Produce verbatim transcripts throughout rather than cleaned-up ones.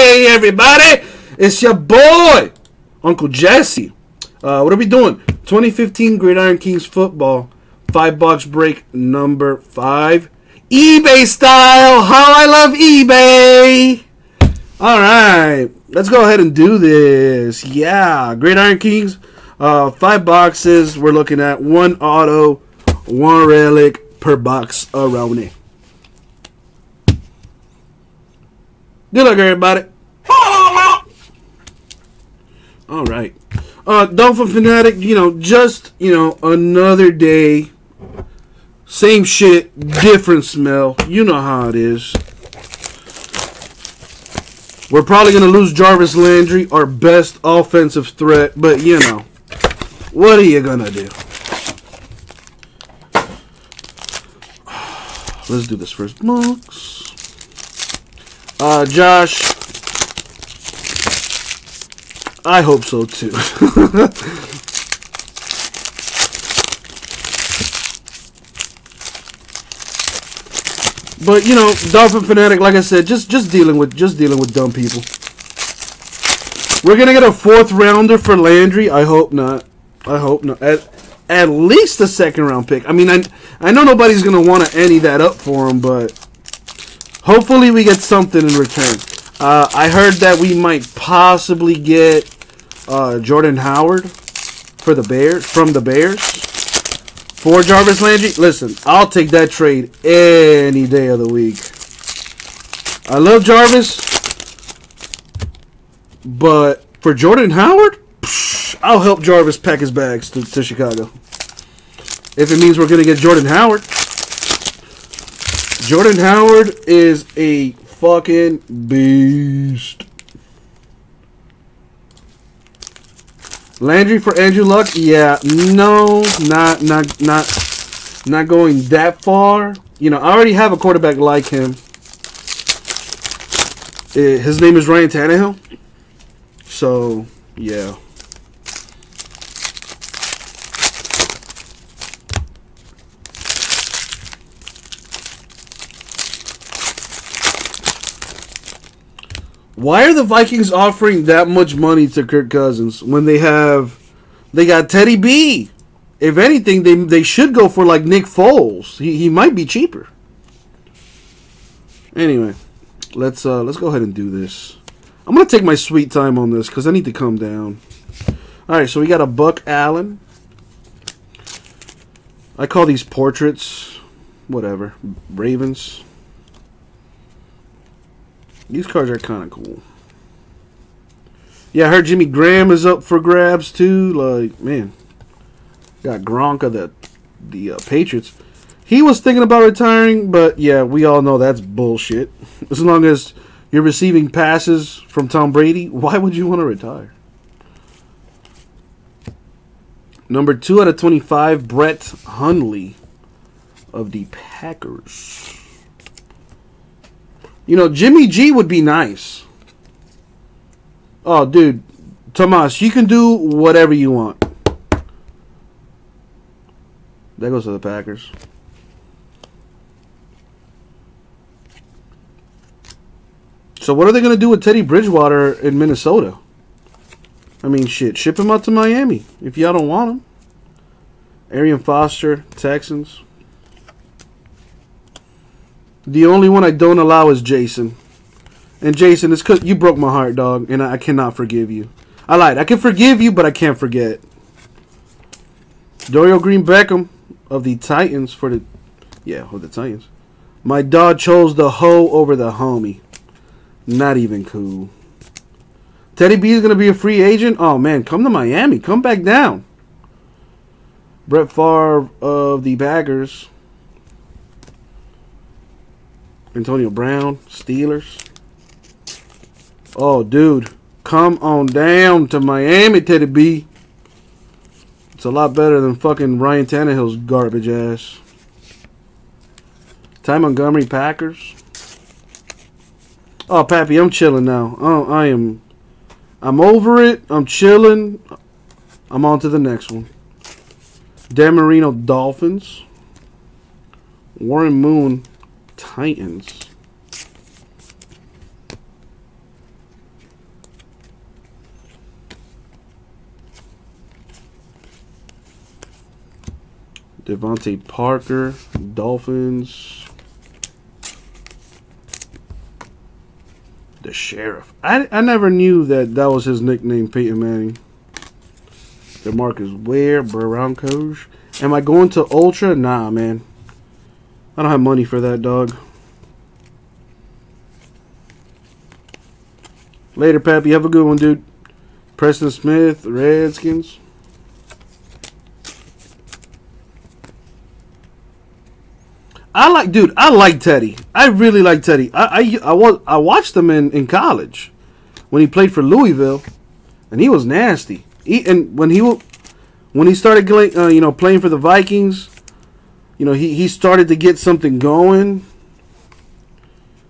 Hey, everybody. It's your boy, Uncle Jesse. Uh, what are we doing? twenty fifteen Gridiron Kings football. Five box break number five. eBay style. How I love eBay. All right. Let's go ahead and do this. Yeah. Gridiron Kings. Uh, five boxes. We're looking at one auto, one relic per box around it. Good luck, everybody. All right. Uh, Dolphin Fanatic, you know, just, you know, another day. Same shit, different smell. You know how it is. We're probably going to lose Jarvis Landry, our best offensive threat. But, you know, what are you going to do? Let's do this first box. Uh, Josh, I hope so too. But you know, Dolphin Fanatic, like I said, just just dealing with just dealing with dumb people. We're gonna get a fourth rounder for Landry. I hope not. I hope not. At at least a second round pick. I mean, I I know nobody's gonna want to ante that up for him, but. Hopefully we get something in return. Uh, I heard that we might possibly get uh, Jordan Howard for the Bears, from the Bears for Jarvis Landry. Listen, I'll take that trade any day of the week. I love Jarvis, but for Jordan Howard, psh, I'll help Jarvis pack his bags to, to Chicago. If it means we're going to get Jordan Howard. Jordan Howard is a fucking beast. Landry for Andrew Luck? Yeah, no, not not not not going that far. You know, I already have a quarterback like him. It, his name is Ryan Tannehill. So, yeah. Why are the Vikings offering that much money to Kirk Cousins when they have, they got Teddy B? If anything, they they should go for like Nick Foles. He he might be cheaper. Anyway, let's uh let's go ahead and do this. I'm gonna take my sweet time on this because I need to calm down. All right, so we got a Buck Allen. I call these portraits, whatever. Ravens. These cards are kind of cool. Yeah, I heard Jimmy Graham is up for grabs too. Like, man, got Gronk of the the uh, Patriots. He was thinking about retiring, but yeah, we all know that's bullshit. As long as you're receiving passes from Tom Brady, why would you want to retire? Number two out of twenty-five, Brett Hundley of the Packers. You know, Jimmy G would be nice. Oh, dude. Tomas, you can do whatever you want. That goes to the Packers. So what are they going to do with Teddy Bridgewater in Minnesota? I mean, shit. Ship him out to Miami if y'all don't want him. Arian Foster, Texans. The only one I don't allow is Jason. And Jason, it's 'cause you broke my heart, dog, and I cannot forgive you. I lied. I can forgive you, but I can't forget. Dorial Green Beckham of the Titans for the... Yeah, of the Titans. My dog chose the hoe over the homie. Not even cool. Teddy B is going to be a free agent? Oh, man, come to Miami. Come back down. Brett Favre of the Packers. Antonio Brown, Steelers. Oh, dude. Come on down to Miami, Teddy B. It's a lot better than fucking Ryan Tannehill's garbage ass. Ty Montgomery, Packers. Oh, Pappy, I'm chilling now. Oh, I am. I'm over it. I'm chilling. I'm on to the next one. Dan Marino, Dolphins. Warren Moon, Titans. Devontae Parker, Dolphins. The Sheriff. I, I never knew that that was his nickname, Peyton Manning. DeMarcus Ware, Broncos. Am I going to Ultra? Nah, man. I don't have money for that, dog. Later, Pappy. Have a good one, dude. Preston Smith, Redskins. I like, dude, I like Teddy. I really like Teddy. I I, I, was, I watched him in, in college when he played for Louisville, and he was nasty. He, and when he when he started uh, you know, playing for the Vikings, you know, he, he started to get something going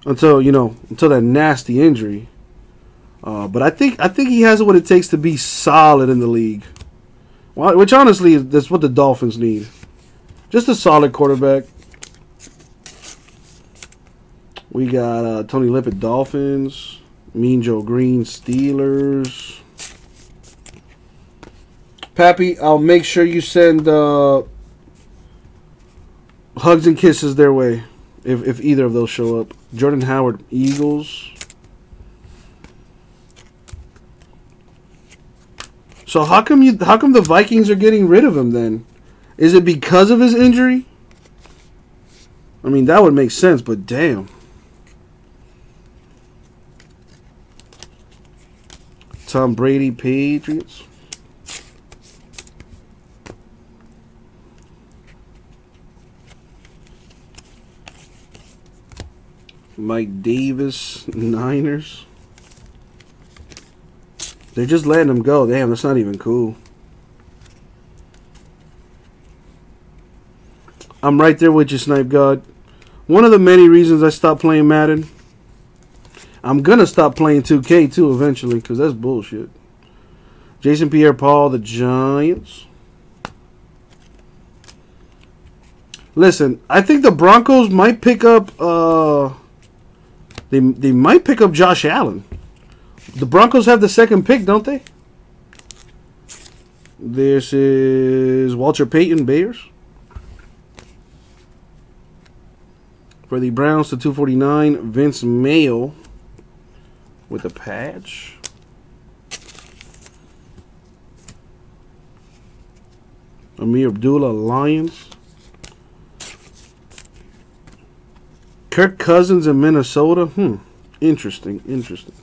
until, you know, until that nasty injury. Uh, but I think I think he has what it takes to be solid in the league, well, which honestly that's what the Dolphins need. Just a solid quarterback. We got uh, Tony Lippett, Dolphins. Mean Joe Green, Steelers. Pappy, I'll make sure you send uh, hugs and kisses their way if, if either of those show up. Jordan Howard, Eagles. So how come you? How come the Vikings are getting rid of him then? Is it because of his injury? I mean, that would make sense, but damn. Tom Brady, Patriots. Mike Davis, Niners. They're just letting him go. Damn, that's not even cool. I'm right there with you, Snipe God. One of the many reasons I stopped playing Madden. I'm going to stop playing two K, too, eventually, because that's bullshit. Jason Pierre-Paul, the Giants. Listen, I think the Broncos might pick up... Uh, they, they might pick up Josh Allen. The Broncos have the second pick, don't they? This is Walter Payton, Bears. For the Browns to two forty-nine, Vince Mayo. With a patch. Amir Abdullah, Lions. Kirk Cousins in Minnesota. Hmm. Interesting. Interesting.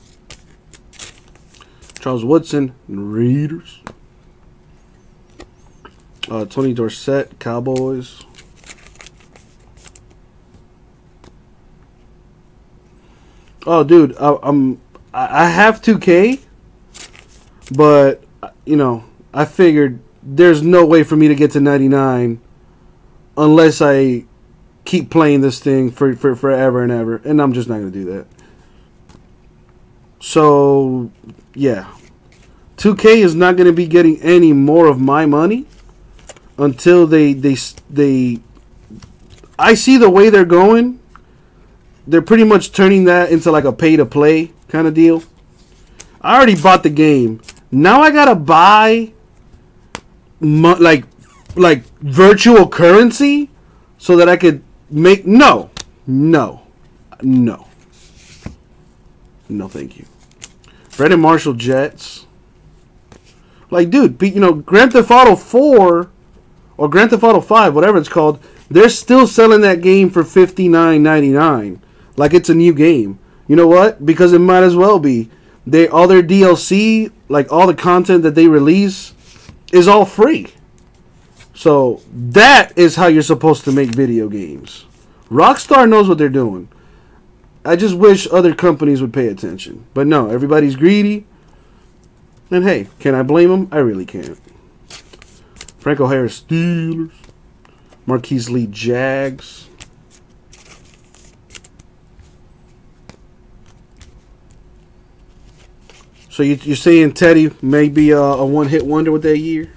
Charles Woodson, Raiders. Uh, Tony Dorsett, Cowboys. Oh, dude. I, I'm... I have two K, but, you know, I figured there's no way for me to get to ninety-nine unless I keep playing this thing for, for forever and ever, and I'm just not going to do that. So, yeah. two K is not going to be getting any more of my money until they, they, they, I see the way they're going. They're pretty much turning that into like a pay-to-play kind of deal. I already bought the game. Now I gotta buy like like virtual currency so that I could make no, no, no, no. Thank you. Brandon Marshall, Jets. Like, dude, you know, Grand Theft Auto four or Grand Theft Auto five, whatever it's called. They're still selling that game for fifty-nine ninety-nine, like it's a new game. You know what? Because it might as well be. They, all their D L C, like all the content that they release, is all free. So that is how you're supposed to make video games. Rockstar knows what they're doing. I just wish other companies would pay attention. But no, everybody's greedy. And hey, can I blame them? I really can't. Franco Harris, Steelers. Marquise Lee, Jags. So you, you're saying Teddy may be a, a one-hit wonder with that year?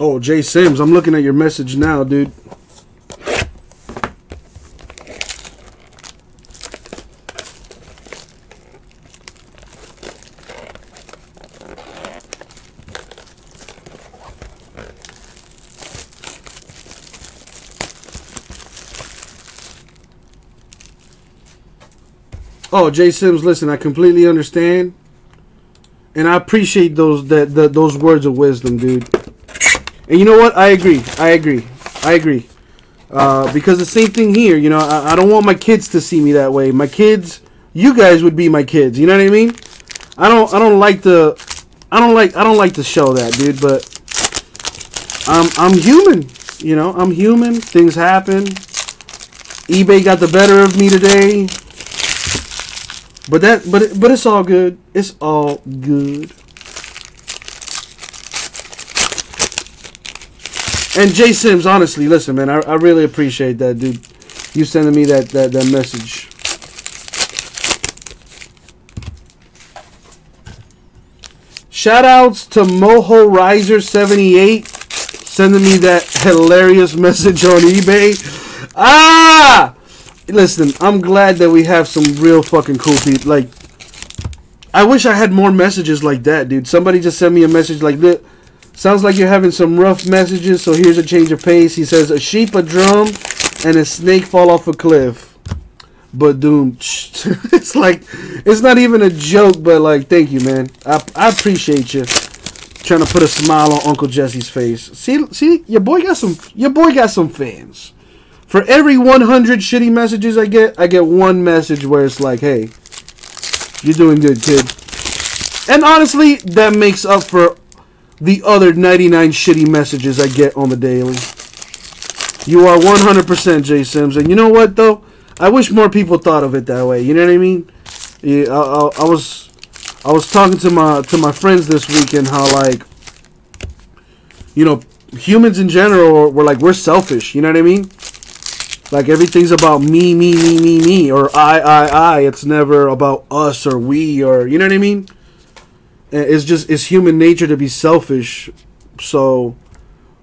Oh, Jay Sims, I'm looking at your message now, dude. Oh, Jay Sims, listen, I completely understand. And I appreciate those that the, those words of wisdom, dude. And you know what? I agree. I agree. I agree. Uh, because the same thing here, you know, I, I don't want my kids to see me that way. My kids, you guys would be my kids. You know what I mean? I don't. I don't like the. I don't like. I don't like to show that, dude. But I'm. I'm human. You know, I'm human. Things happen. eBay got the better of me today. But that, but it, but it's all good. It's all good. And Jay Sims, honestly, listen, man, I, I really appreciate that, dude. You sending me that that that message. Shout outs to Moho Riser seventy-eight sending me that hilarious message on eBay. Ah. Listen, I'm glad that we have some real fucking cool people. Like, I wish I had more messages like that, dude. Somebody just sent me a message like, "Look, sounds like you're having some rough messages, so here's a change of pace." He says, "A sheep, a drum, and a snake fall off a cliff." But doom. It's like, it's not even a joke, but like, thank you, man. I, I appreciate you trying to put a smile on Uncle Jesse's face. See, see, your boy got some, your boy got some fans. For every one hundred shitty messages I get, I get one message where it's like, hey, you're doing good, kid. And honestly, that makes up for the other ninety-nine shitty messages I get on the daily. You are one hundred percent Jay Sims. And you know what, though? I wish more people thought of it that way. You know what I mean? Yeah, I, I, I was I was talking to my, to my friends this weekend how, like, you know, humans in general were like, we're selfish. You know what I mean? Like, everything's about me, me, me, me, me, or I, I, I. It's never about us or we or, you know what I mean? It's just, it's human nature to be selfish. So,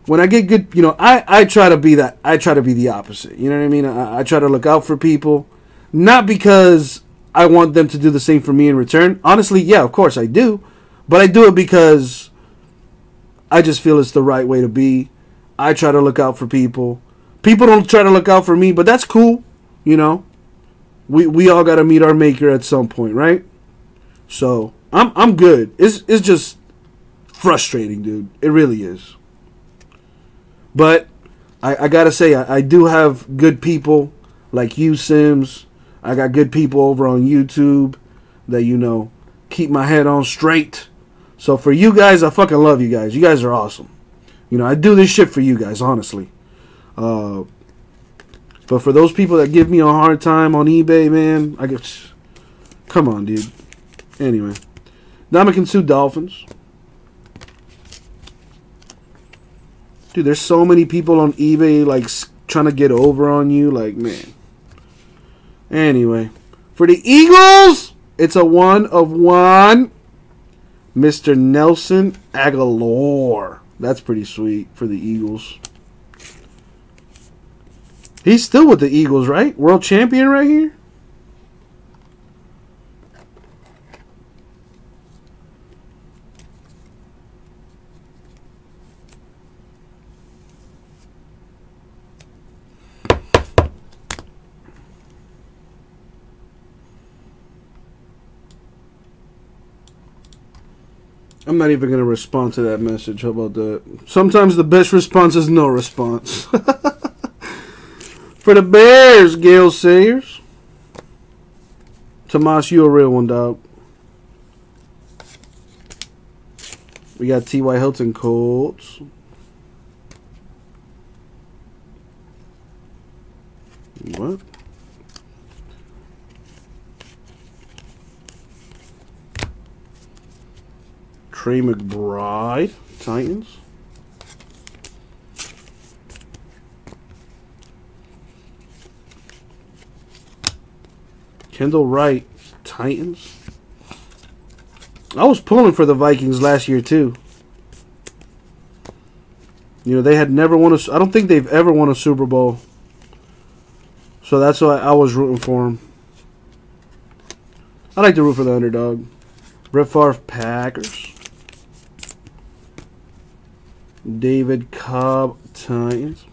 when I get good, you know, I, I try to be that, I try to be the opposite. You know what I mean? I, I try to look out for people. Not because I want them to do the same for me in return. Honestly, yeah, of course I do. But I do it because I just feel it's the right way to be. I try to look out for people. People don't try to look out for me, but that's cool, you know. We we all got to meet our maker at some point, right? So, I'm I'm good. It's it's just frustrating, dude. It really is. But I I got to say I, I do have good people like you, Sims. I got good people over on YouTube that, you know, keep my head on straight. So for you guys, I fucking love you guys. You guys are awesome. You know, I do this shit for you guys, honestly. Uh, but for those people that give me a hard time on eBay, man, I guess, come on, dude. Anyway, Dominican Sue Dolphins. Dude, there's so many people on eBay, like, trying to get over on you. Like, man. Anyway, for the Eagles, it's a one of one. Mister Nelson Aguilar. That's pretty sweet for the Eagles. He's still with the Eagles, right? World champion right here? I'm not even going to respond to that message. How about that? Sometimes the best response is no response. For the Bears, Gale Sayers. Tomas, you a real one, dog. We got T Y Hilton, Colts. What? Trey McBride, Titans. Kendall Wright, Titans. I was pulling for the Vikings last year, too. You know, they had never won a... I don't think they've ever won a Super Bowl. So that's why I was rooting for them. I like to root for the underdog. Brett Favre, Packers. David Cobb, Titans.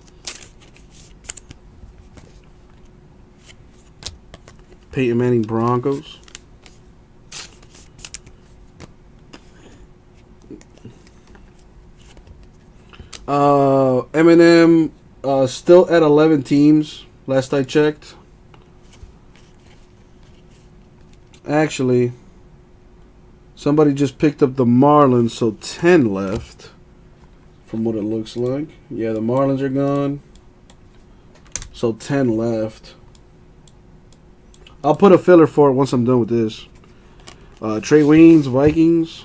Peyton Manning Broncos. Uh, Eminem uh, still at eleven teams, last I checked. Actually, somebody just picked up the Marlins, so ten left from what it looks like. Yeah, the Marlins are gone, so ten left. I'll put a filler for it once I'm done with this. Uh, Trey Waynes, Vikings.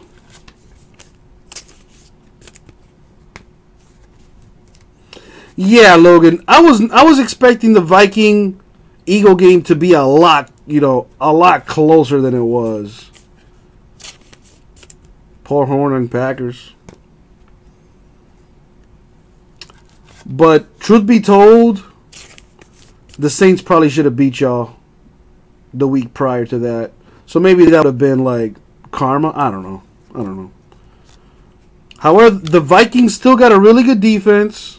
Yeah, Logan, I was I was expecting the Viking Eagle game to be a lot, you know, a lot closer than it was. Paul Horn and Packers. But truth be told, the Saints probably should have beat y'all the week prior to that. So maybe that would have been like karma. I don't know. I don't know. However, the Vikings still got a really good defense.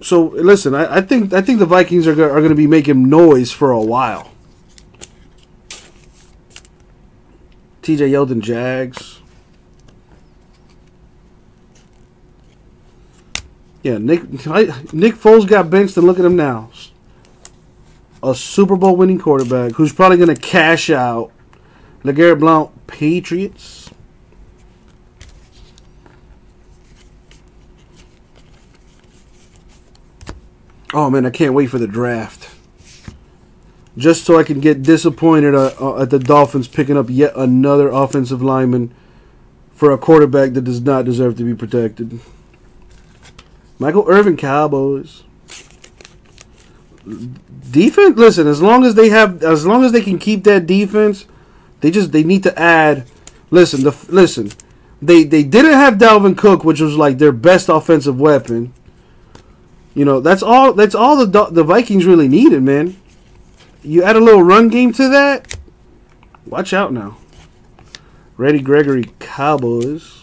So listen, I, I think I think the Vikings are go, are going to be making noise for a while. T J Yeldon, Jags. Yeah, Nick I, Nick Foles got benched, and look at him now, a Super Bowl winning quarterback who's probably going to cash out. LeGarrette Blount, Patriots. Oh, man, I can't wait for the draft. Just so I can get disappointed uh, uh, at the Dolphins picking up yet another offensive lineman for a quarterback that does not deserve to be protected. Michael Irvin, Cowboys. Defense, listen, as long as they have, as long as they can keep that defense, they just, they need to add. Listen, the, listen, they, they didn't have Dalvin Cook, which was like their best offensive weapon. You know, that's all that's all the the Vikings really needed, man. You add a little run game to that, watch out now. Randy Gregory, Cowboys.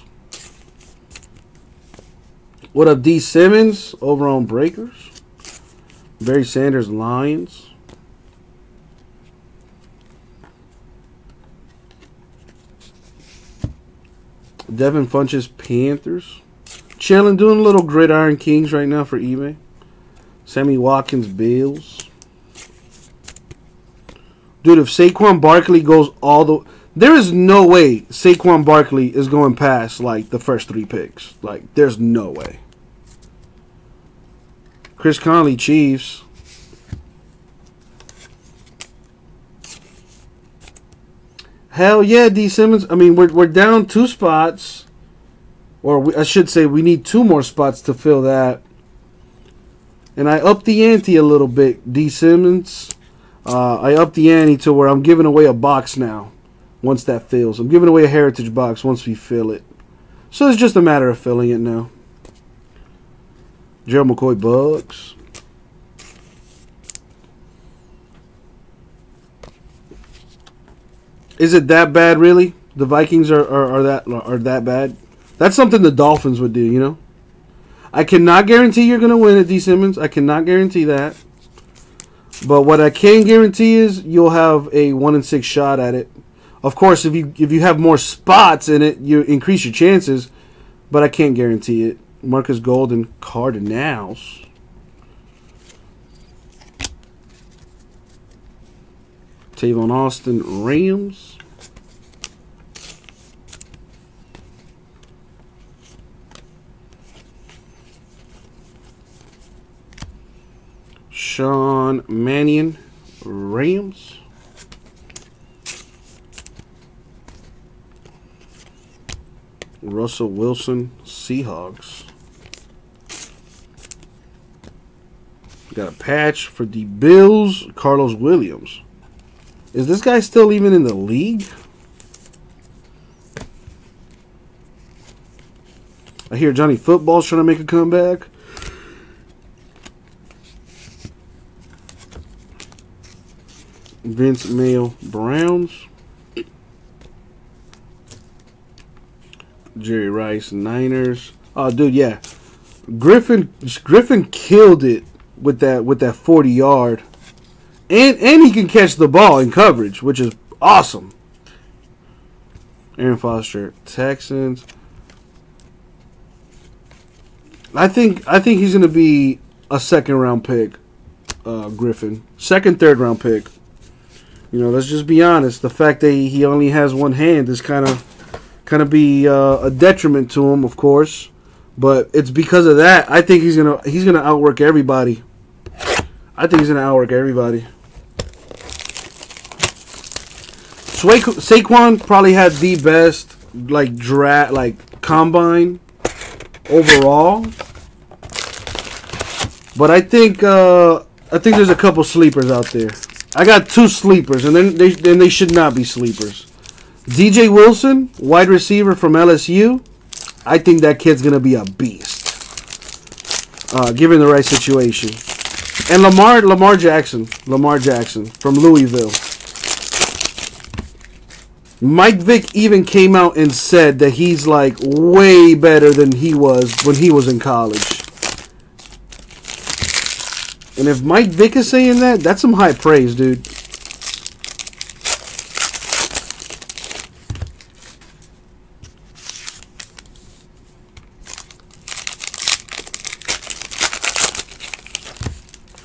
What up, D. Simmons over on Breakers? Barry Sanders, Lions. Devin Funches, Panthers. Chilling, doing a little Gridiron Kings right now for eBay. Sammy Watkins, Bills. Dude, if Saquon Barkley goes all the... There is no way Saquon Barkley is going past, like, the first three picks. Like, there's no way. Chris Conley, Chiefs. Hell yeah, D. Simmons. I mean, we're, we're down two spots. Or we, I should say we need two more spots to fill that. And I upped the ante a little bit, D. Simmons. Uh, I upped the ante to where I'm giving away a box now once that fills. I'm giving away a heritage box once we fill it. So it's just a matter of filling it now. Gerald McCoy, Bucks. Is it that bad, really? The Vikings are, are, are, that, are that bad? That's something the Dolphins would do, you know. I cannot guarantee you're going to win at D. Simmons. I cannot guarantee that. But what I can guarantee is you'll have a one in six shot at it. Of course, if you if you have more spots in it, you increase your chances. But I can't guarantee it. Marcus Golden, Cardinals. Tavon Austin, Rams. Sean Mannion, Rams. Russell Wilson, Seahawks. Got a patch for the Bills, Carlos Williams. Is this guy still even in the league? I hear Johnny Football's trying to make a comeback. Vince Mayo, Browns. Jerry Rice, Niners. Oh, dude, yeah. Griffin Griffin killed it with that with that forty yard, and and he can catch the ball in coverage, which is awesome. Arian Foster, Texans. I think I think he's gonna be a second round pick, uh, Griffin, second third round pick. You know, let's just be honest. The fact that he only has one hand is kind of kind of be uh, a detriment to him, of course. But it's because of that. I think he's gonna he's gonna outwork everybody. I think he's gonna outwork everybody. Swa Saquon probably had the best like draft like combine overall. But I think uh, I think there's a couple sleepers out there. I got two sleepers, and then they then they should not be sleepers. D J Wilson, wide receiver from L S U. I think that kid's going to be a beast, uh, given the right situation. And Lamar Lamar Jackson. Lamar Jackson from Louisville. Mike Vick even came out and said that he's, like, way better than he was when he was in college. And if Mike Vick is saying that, that's some high praise, dude.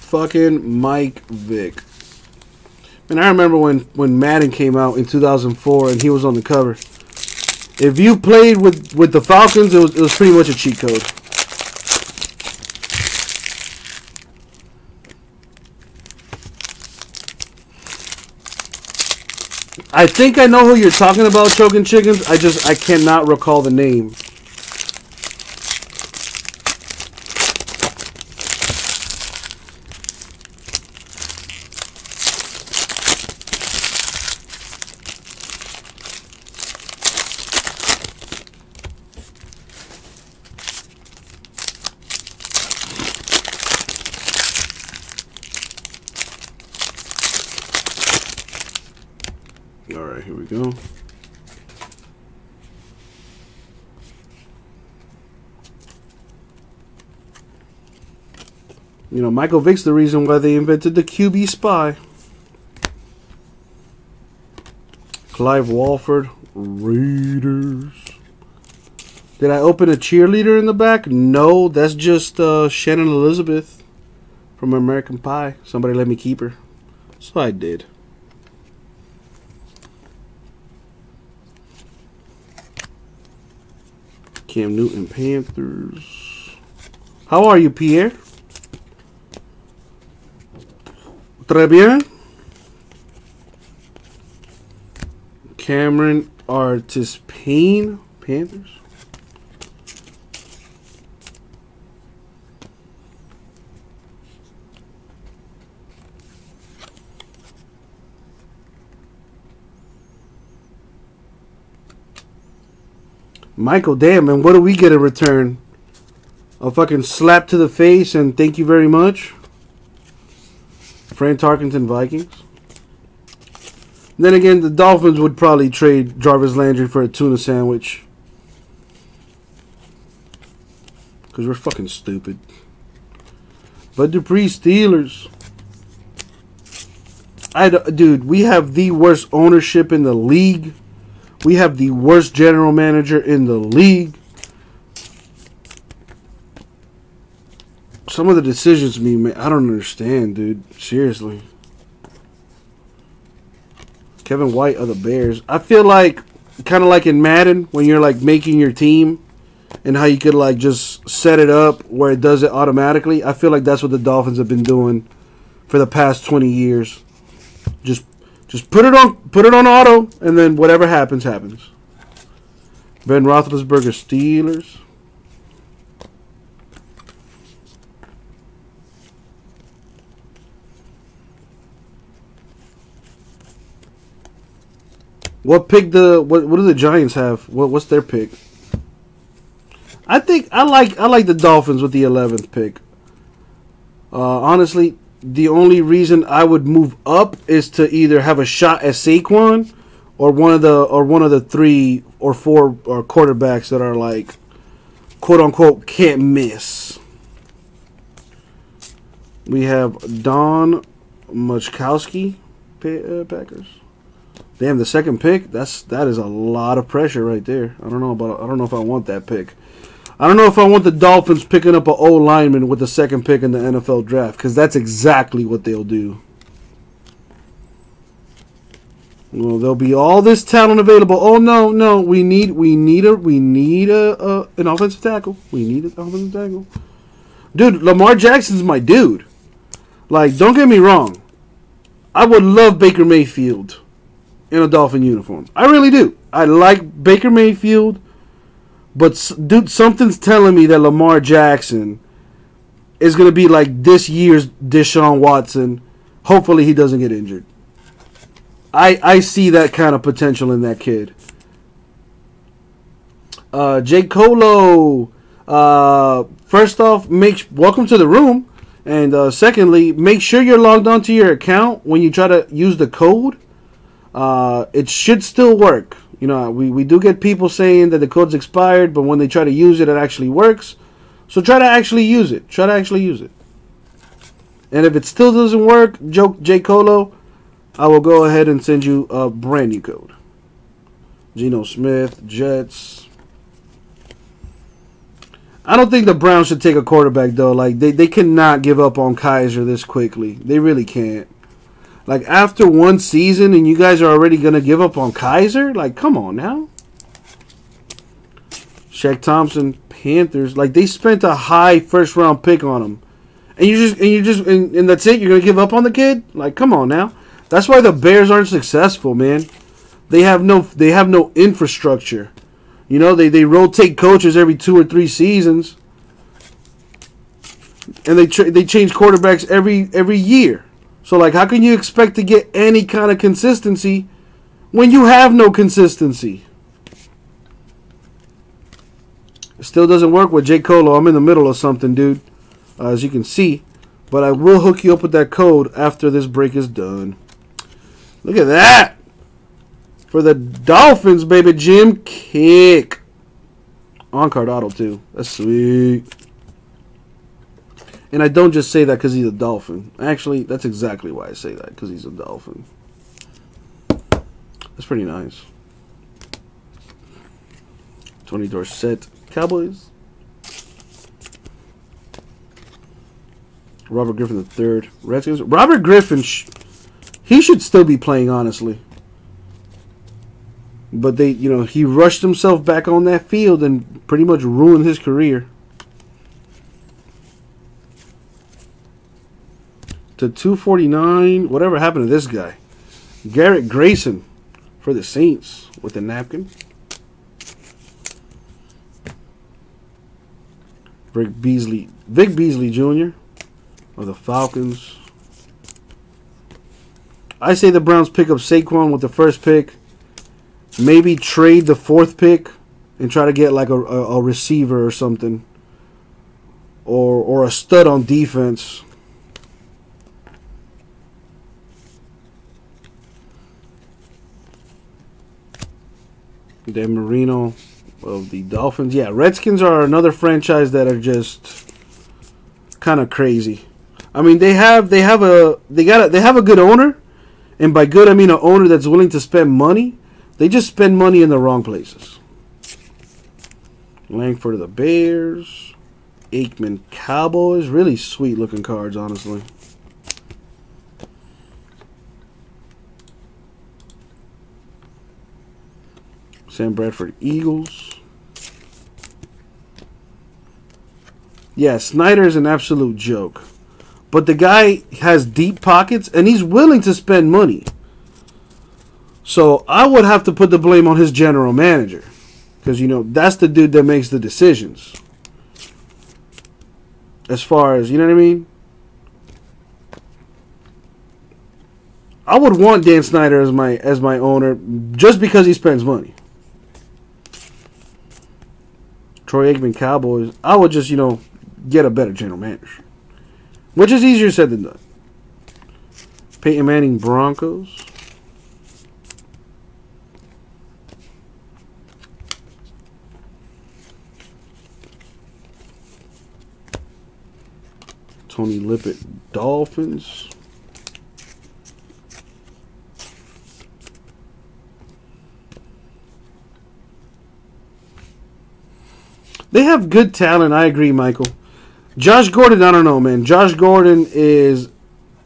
Fucking Mike Vick. And I remember when, when Madden came out in two thousand four and he was on the cover. If you played with, with the Falcons, it was, it was pretty much a cheat code. I think I know who you're talking about, Choking Chickens. I just, I cannot recall the name. You know, Michael Vick's the reason why they invented the Q B spy. Clive Walford, Raiders. Did I open a cheerleader in the back? No, that's just uh, Shannon Elizabeth from American Pie. Somebody let me keep her. So I did. Cam Newton, Panthers. How are you, Pierre? Très bien. Cameron Artis Payne, Panthers. Michael, damn, and what do we get in return? A fucking slap to the face and thank you very much. Fran Tarkenton, Vikings. Then again, the Dolphins would probably trade Jarvis Landry for a tuna sandwich. Because we're fucking stupid. Bud Dupree, Steelers. I, dude, we have the worst ownership in the league. We have the worst general manager in the league. Some of the decisions we make, I don't understand, dude. Seriously. Kevin White of the Bears. I feel like, kind of like in Madden, when you're like making your team and how you could like just set it up where it does it automatically. I feel like that's what the Dolphins have been doing for the past twenty years. Just just put it on put it on auto and then whatever happens, happens. Ben Roethlisberger, Steelers. What pick the what? What do the Giants have? What what's their pick? I think I like I like the Dolphins with the eleventh pick. Uh, honestly, the only reason I would move up is to either have a shot at Saquon, or one of the or one of the three or four or quarterbacks that are like quote-unquote can't miss. We have Don Muchkowski, Packers. Damn, the second pick, that's that is a lot of pressure right there. I don't know about I don't know if I want that pick. I don't know if I want the Dolphins picking up an O lineman with the second pick in the N F L draft, because that's exactly what they'll do. Well, there'll be all this talent available. Oh no, no, we need we need a we need a, a an offensive tackle. We need an offensive tackle. Dude, Lamar Jackson's my dude. Like, don't get me wrong. I would love Baker Mayfield in a Dolphin uniform. I really do. I like Baker Mayfield, but dude, something's telling me that Lamar Jackson is going to be like this year's Deshaun Watson. Hopefully he doesn't get injured. I, I see that kind of potential in that kid. Uh, Jake Colo, uh, first off, make, welcome to the room. And uh, secondly, make sure you're logged onto your account when you try to use the code. Uh, it should still work. You know, we, we do get people saying that the code's expired, but when they try to use it, it actually works. So try to actually use it. Try to actually use it. And if it still doesn't work, Jay Colo, I will go ahead and send you a brand new code. Geno Smith, Jets. I don't think the Browns should take a quarterback, though. Like, they, they cannot give up on Kaiser this quickly. They really can't. Like, after one season and you guys are already going to give up on Kaiser? Like, come on now. Shaq Thompson, Panthers. Like, they spent a high first-round pick on him. And you just, and you just, and, and that's it? You're going to give up on the kid? Like, come on now. That's why the Bears aren't successful, man. They have no, they have no infrastructure. You know, they, they rotate coaches every two or three seasons. And they, they change quarterbacks every, every year. So, like, how can you expect to get any kind of consistency when you have no consistency? It still doesn't work with J. Colo. I'm in the middle of something, dude, uh, as you can see. But I will hook you up with that code after this break is done. Look at that. For the Dolphins, baby, Jim Kick. On-card auto, too. That's sweet. And I don't just say that because he's a Dolphin. Actually, that's exactly why I say that, because he's a Dolphin. That's pretty nice. Tony Dorsett, Cowboys. Robert Griffin the third, Redskins. Robert Griffin, sh he should still be playing, honestly. But they, you know, he rushed himself back on that field and pretty much ruined his career. To two forty-nine, whatever happened to this guy? Garrett Grayson for the Saints with a napkin. Vic Beasley, Vic Beasley Junior of the Falcons. I say the Browns pick up Saquon with the first pick. Maybe trade the fourth pick and try to get like a, a, a receiver or something. Or, or a stud on defense. Dan Marino of the Dolphins. Yeah, Redskins are another franchise that are just kind of crazy. I mean, they have they have a they got a, they have a good owner, and by good I mean an owner that's willing to spend money. They just spend money in the wrong places. Langford of the Bears, Aikman Cowboys. Really sweet looking cards, honestly. Sam Bradford, Eagles. Yeah, Snyder is an absolute joke. But the guy has deep pockets, and he's willing to spend money. So I would have to put the blame on his general manager. Because, you know, that's the dude that makes the decisions. As far as, you know what I mean? I would want Dan Snyder as my, as my owner just because he spends money. Troy Aikman, Cowboys. I would just, you know, get a better general manager. Which is easier said than done. Peyton Manning, Broncos. Tony Lippett, Dolphins. They have good talent. I agree, Michael. Josh Gordon, I don't know, man. Josh Gordon is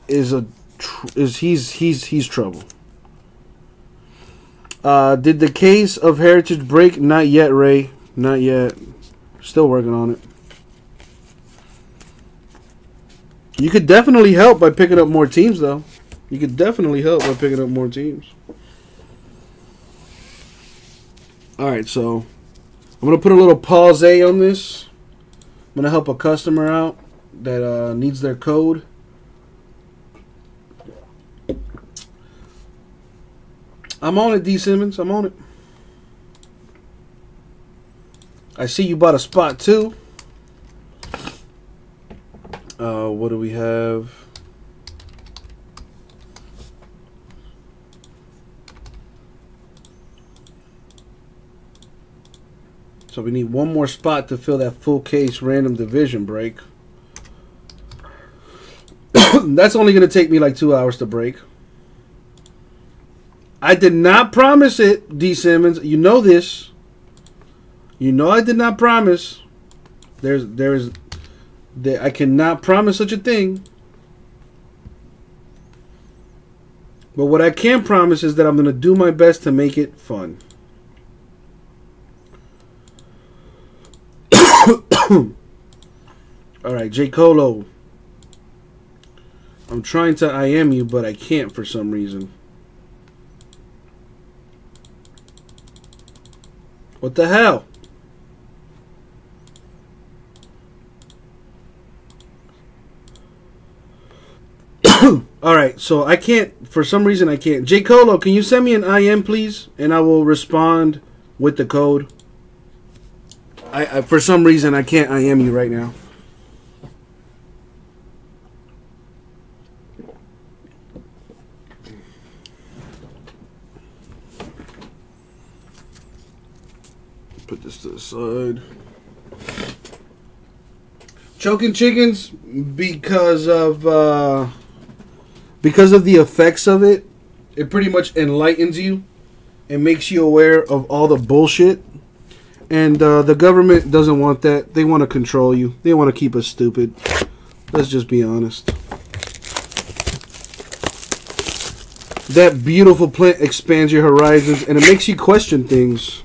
is a tr is he's he's he's trouble. Uh, did the case of Heritage break? Not yet, Ray. Not yet. Still working on it. You could definitely help by picking up more teams, though. You could definitely help by picking up more teams. All right, so I'm going to put a little pause on this. I'm going to help a customer out that uh, needs their code. I'm on it, D. Simmons. I'm on it. I see you bought a spot, too. Uh, what do we have? So we need one more spot to fill that full case random division break. That's only going to take me like two hours to break. I did not promise it, D. Simmons. You know this. You know I did not promise. There's, there is... I cannot promise such a thing. But what I can promise is that I'm going to do my best to make it fun. Alright, J. Colo. I'm trying to I M you, but I can't for some reason. What the hell? All right, so I can't, for some reason I can't. J. Colo, can you send me an I M, please? And I will respond with the code. I, I for some reason, I can't I M you right now. Put this to the side. Choking chickens because of... Uh, Because of the effects of it, it pretty much enlightens you and makes you aware of all the bullshit. And uh, the government doesn't want that. They want to control you. They want to keep us stupid. Let's just be honest. That beautiful plant expands your horizons and it makes you question things.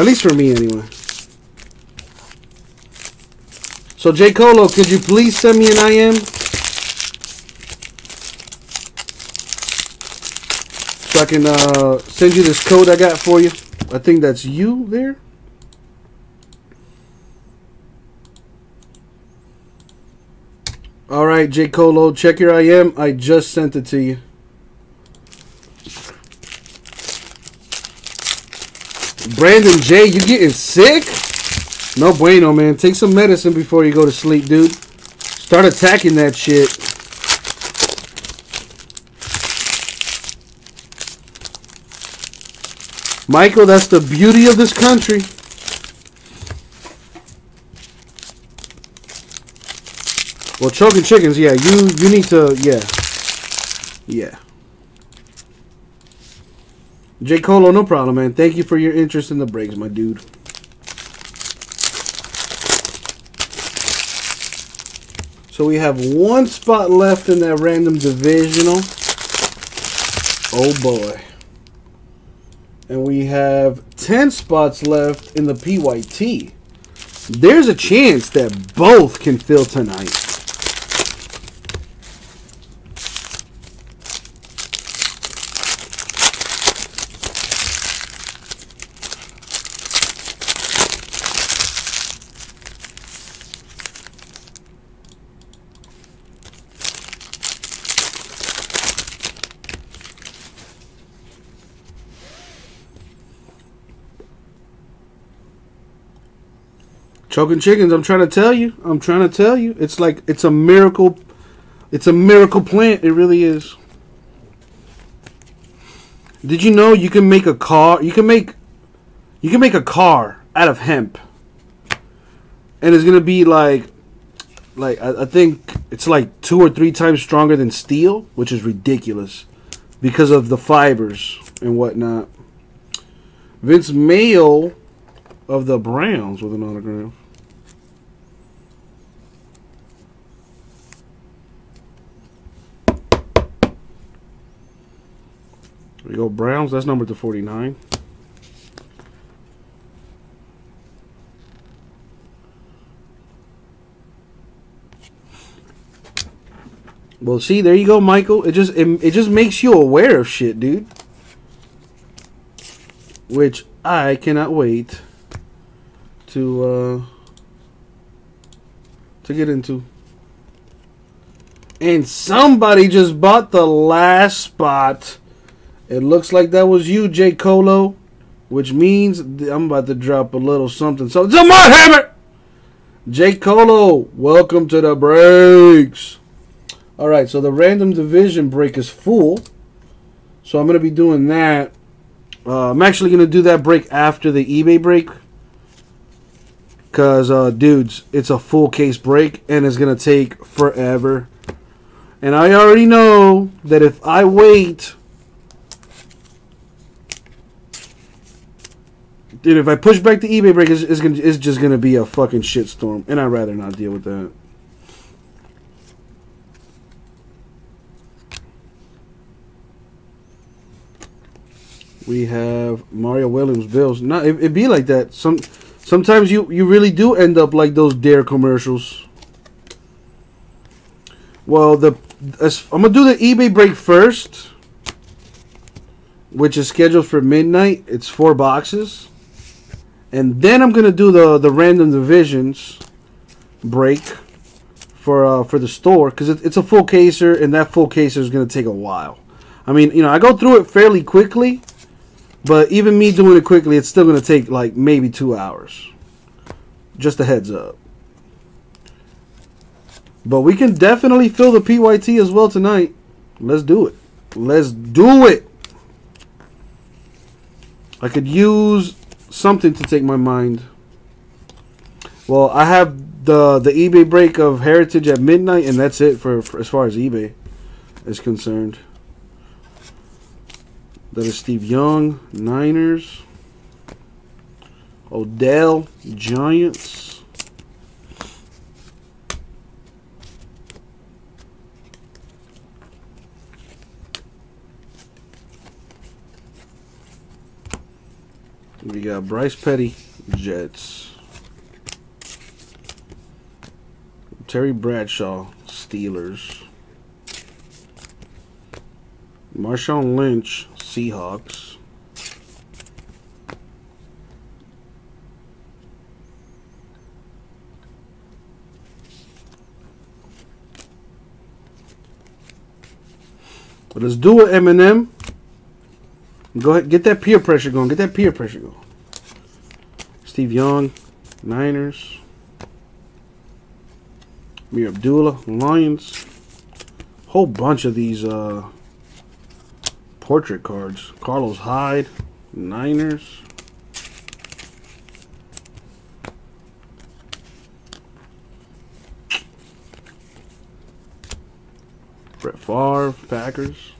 At least for me, anyway. So, J. Colo, could you please send me an I M? So I can uh, send you this code I got for you. I think that's you there. All right, J. Colo, check your I M. I just sent it to you. Brandon J., you getting sick? No bueno, man. Take some medicine before you go to sleep, dude. Start attacking that shit. Michael, that's the beauty of this country. Well, choking chickens, yeah. You, you need to, yeah. Yeah. J. Colo, no problem, man. Thank you for your interest in the breaks, my dude. So we have one spot left in that random divisional. Oh, boy. And we have ten spots left in the P Y T. There's a chance that both can fill tonight. Choking chickens, I'm trying to tell you. I'm trying to tell you. It's like, it's a miracle. It's a miracle plant. It really is. Did you know you can make a car? You can make, you can make a car out of hemp. and it's gonna be like, like I, I think it's like two or three times stronger than steel, which is ridiculous because of the fibers and whatnot. Vince Mayo of the Browns with an autograph. There we go, Browns. That's numbered to forty-nine. Well, see, there you go, Michael. It just it, it just makes you aware of shit, dude. Which I cannot wait to uh, to get into. And somebody just bought the last spot. It looks like that was you, Jay Colo, which means I'm about to drop a little something. So, Jamar Hammer, Jay Colo, welcome to the breaks. All right, so the random division break is full, so I'm gonna be doing that. Uh, I'm actually gonna do that break after the eBay break, cause uh, dudes, it's a full case break and it's gonna take forever. And I already know that if I wait. Dude, if I push back the eBay break, it's, it's, gonna, it's just going to be a fucking shitstorm. And I'd rather not deal with that. We have Mario Williams, Bills. No, it, it'd be like that. Some, sometimes you, you really do end up like those Dare commercials. Well, the I'm going to do the eBay break first, which is scheduled for midnight. It's four boxes. And then I'm gonna do the the random divisions break for uh, for the store because it, it's a full caser, and that full caser is gonna take a while. I mean, you know, I go through it fairly quickly, but even me doing it quickly, it's still gonna take like maybe two hours. Just a heads up. But we can definitely fill the P Y T as well tonight. Let's do it. Let's do it. I could use something to take my mind. Well, I have the the eBay break of Heritage at midnight, and that's it for, for as far as eBay is concerned. That is Steve Young, Niners. Odell, Giants. We got Bryce Petty, Jets. Terry Bradshaw, Steelers. Marshawn Lynch, Seahawks. But let's do it, Eminem. Go ahead, get that peer pressure going. Get that peer pressure going. Steve Young, Niners. Amir Abdullah, Lions. Whole bunch of these uh, portrait cards. Carlos Hyde, Niners. Brett Favre, Packers.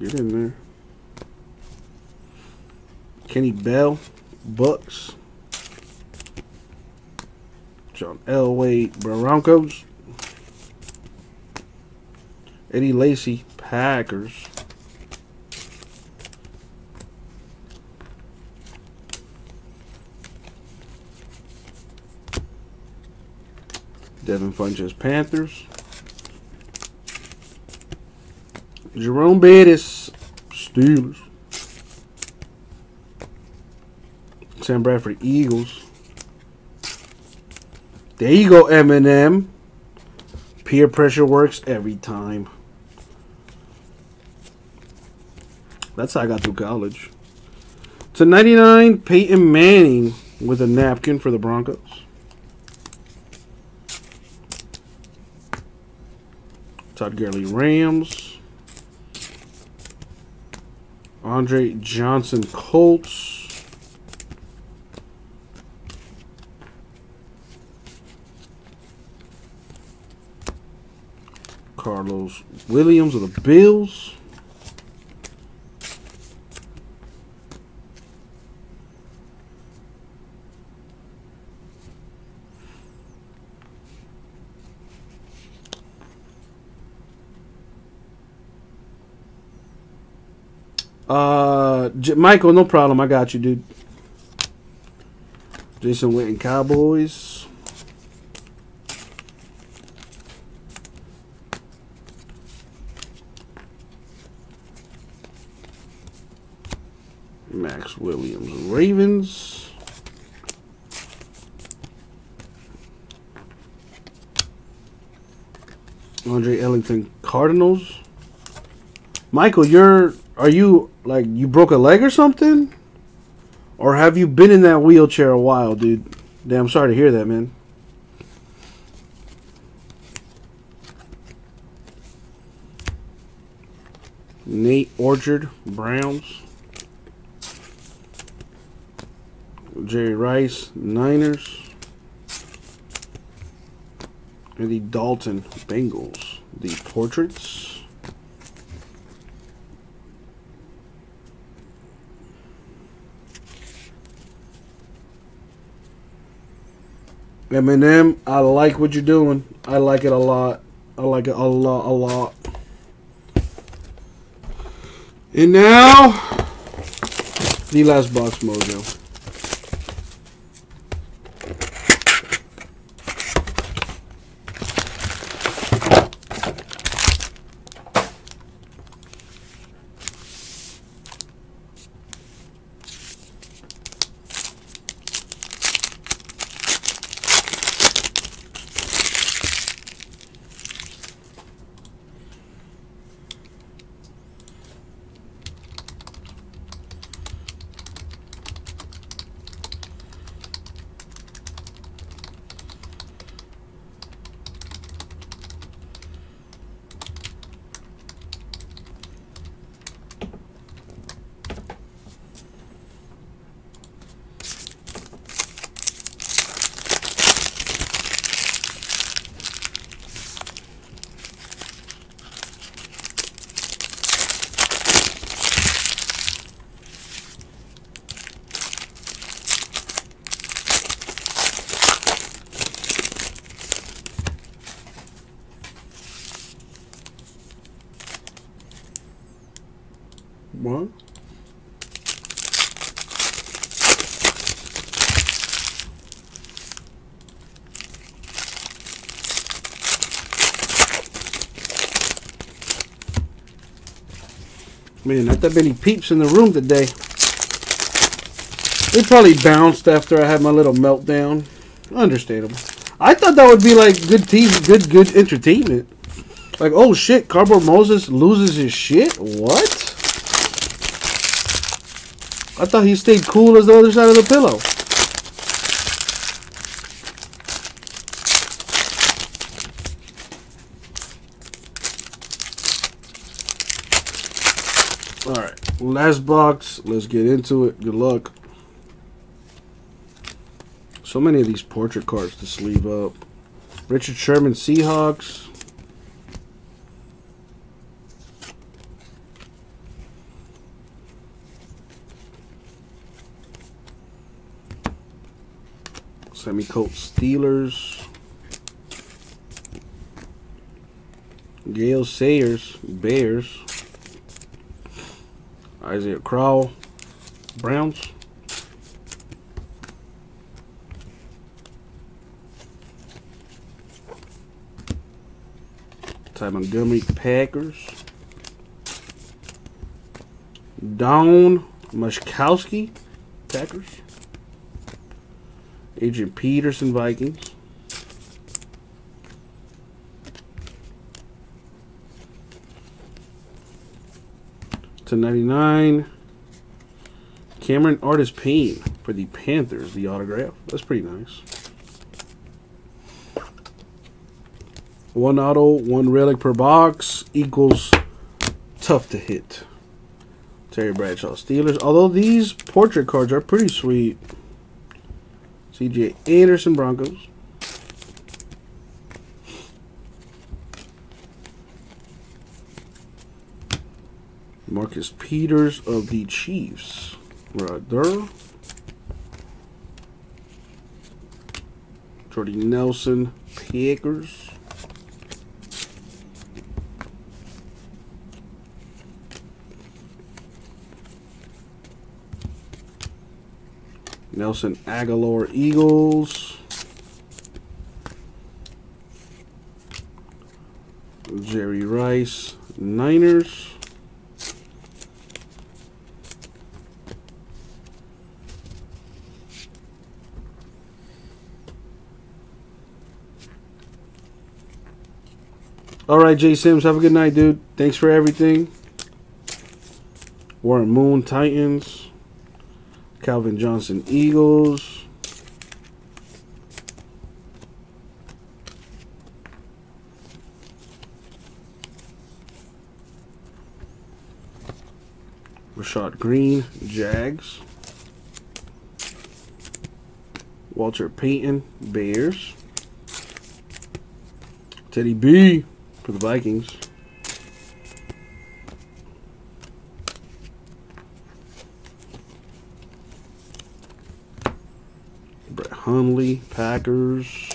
Get in there. Kenny Bell, Bucks. John Elway, Broncos. Eddie Lacy, Packers. Devin Funches, Panthers. Jerome Bettis, Steelers. Sam Bradford, Eagles. There you go, Eminem. Peer pressure works every time. That's how I got through college. To ninety-nine, Peyton Manning with a napkin for the Broncos. Todd Gurley, Rams. Andre Johnson, Colts. Carlos Williams of the Bills. Uh, J Michael, no problem. I got you, dude. Jason Witten, Cowboys. Max Williams, Ravens. Andre Ellington, Cardinals. Michael, you're... Are you, like, you broke a leg or something? Or have you been in that wheelchair a while, dude? Damn, sorry to hear that, man. Nate Orchard, Browns. Jerry Rice, Niners. Andy Dalton, Bengals. The Portraits. Eminem, I like what you're doing. I like it a lot. I like it a lot, a lot. And now, the last box mojo. One. Man, not that many peeps in the room today. They probably bounced after I had my little meltdown. Understandable. I thought that would be like good TV, good good entertainment. Like, oh shit, Cardboard Moses loses his shit? What? I thought he stayed cool as the other side of the pillow. All right, last box. Let's get into it. Good luck. So many of these portrait cards to sleeve up. Richard Sherman, Seahawks. Sammy Colt, Steelers. Gale Sayers, Bears. Isaiah Crowell, Browns. Ty Montgomery, Packers. Don Muschkowski, Packers. Adrian Peterson, Vikings. to ninety-nine. Cameron Artist Payne for the Panthers, the autograph. That's pretty nice. One auto, one relic per box equals tough to hit. Terry Bradshaw, Steelers. Although these portrait cards are pretty sweet. C J Anderson, Broncos. Marcus Peters of the Chiefs. Right there. Jordy Nelson, Packers. Nelson Aguilar, Eagles. Jerry Rice, Niners. All right, Jay Sims, have a good night, dude. Thanks for everything. Warren Moon, Titans. Calvin Johnson, Eagles. Rashad Green, Jags. Walter Payton, Bears. Teddy B for the Vikings. Brett Hundley, Packers.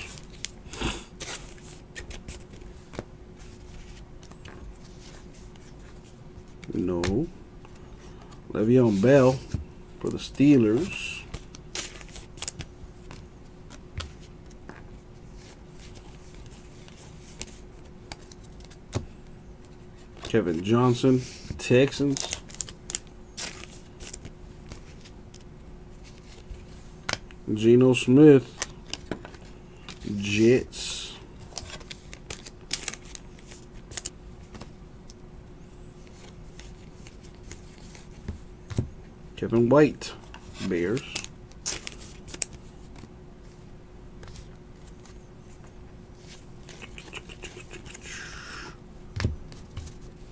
No. Le'Veon Bell for the Steelers. Kevin Johnson, Texans. Geno Smith, Jets. Kevin White, Bears.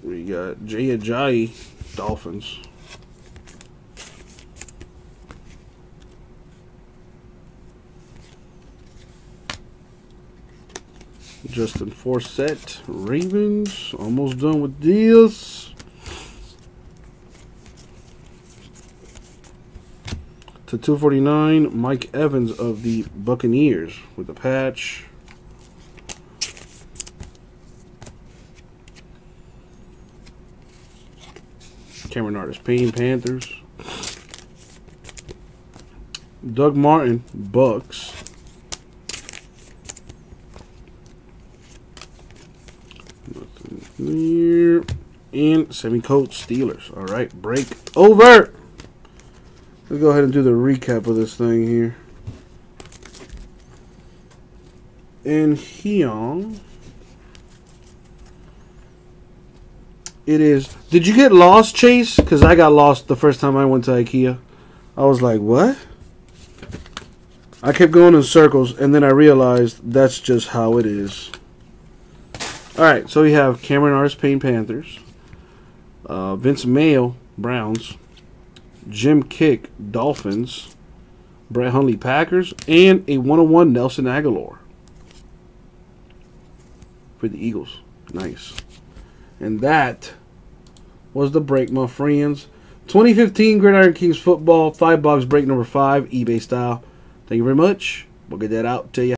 We got Jay Ajayi, Dolphins. Justin Forsett, Ravens. Almost done with this. To two forty-nine, Mike Evans of the Buccaneers with a patch. Cameron Artis-Payne, Panthers. Doug Martin, Bucks. Nothing there. And Sammy Coates, Steelers. All right, break over. Let's go ahead and do the recap of this thing here. In Heon, it is. Did you get lost, Chase? Because I got lost the first time I went to IKEA. I was like, what? I kept going in circles, and then I realized that's just how it is. All right, so we have Cameron Artis-Payne, Panthers. Uh, Vince Mayo, Browns. Jim Kick, Dolphins. Brett Hundley, Packers. And a one oh one Nelson Aguilar for the Eagles. Nice. And that was the break, my friends. twenty fifteen Gridiron Kings Football. Five box break number five, eBay style. Thank you very much. We'll get that out to you.